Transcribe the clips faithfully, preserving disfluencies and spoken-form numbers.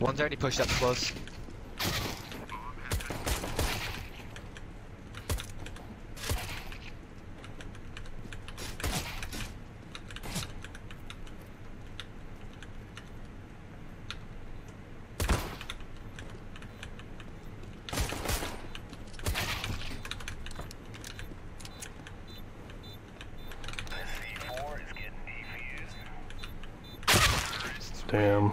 One's already pushed up close. Damn.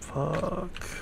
Fuck.